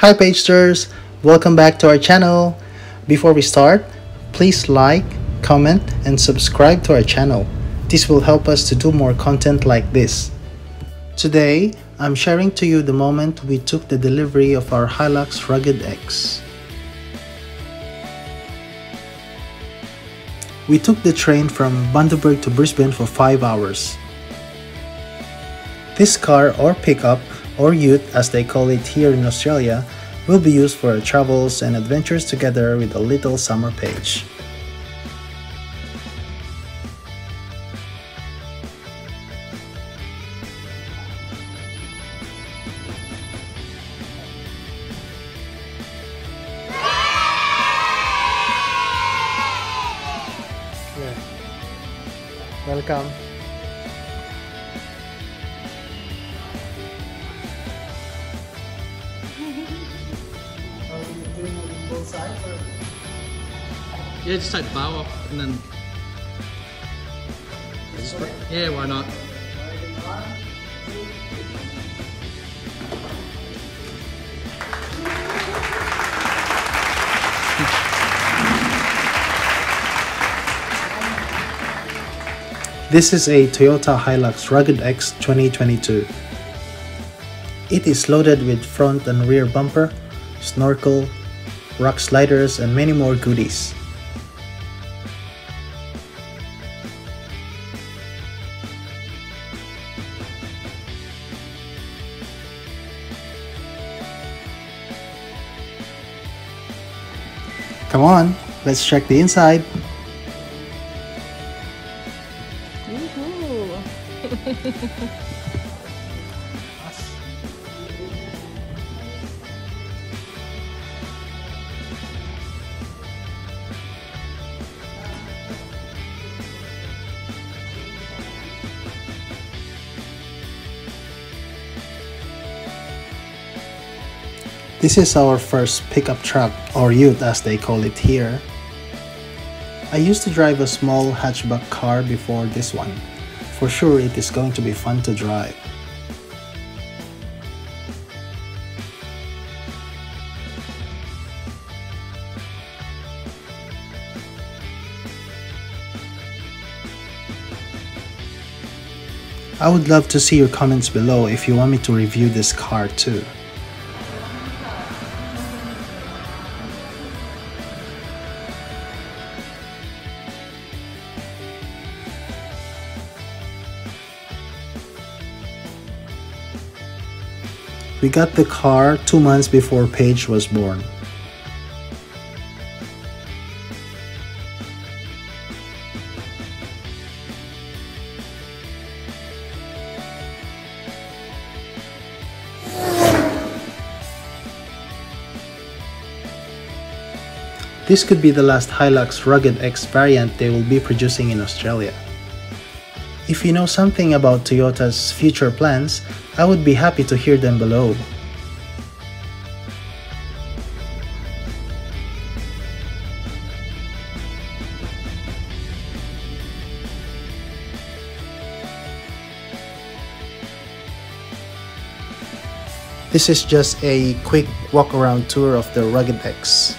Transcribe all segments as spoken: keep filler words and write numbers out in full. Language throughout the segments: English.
Hi Paigeter's, welcome back to our channel. Before we start, please like, comment, and subscribe to our channel. This will help us to do more content like this. Today, I'm sharing to you the moment we took the delivery of our Hilux Rugged X. We took the train from Bundaberg to Brisbane for five hours. This car or pickup, or ute as they call it here in Australia, will be used for our travels and adventures together with a little summer Paige. Yeah. Welcome. Yeah, just take the bow off and then. Just, yeah, why not? This is a Toyota Hilux Rugged X twenty twenty-two. It is loaded with front and rear bumper, snorkel, rock sliders, and many more goodies. Come on, let's check the inside. Woohoo! This is our first pickup truck, or ute as they call it here. I used to drive a small hatchback car before this one. For sure it is going to be fun to drive. I would love to see your comments below if you want me to review this car too. We got the car two months before Paige was born. This could be the last Hilux Rugged X variant they will be producing in Australia. If you know something about Toyota's future plans, I would be happy to hear them below. This is just a quick walk-around tour of the Rugged X.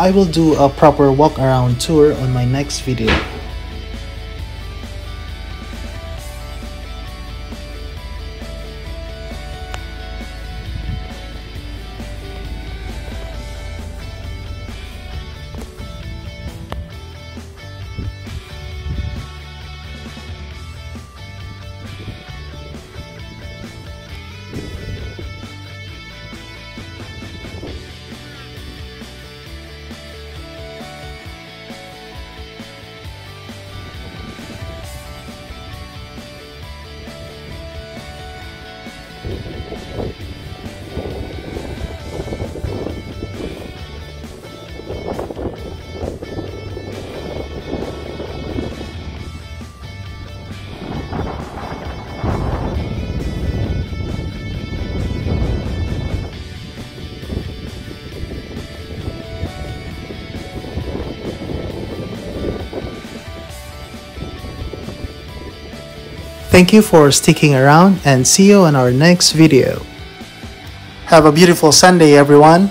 I will do a proper walk around tour on my next video. Thank you for sticking around and see you on our next video. Have a beautiful Sunday, everyone.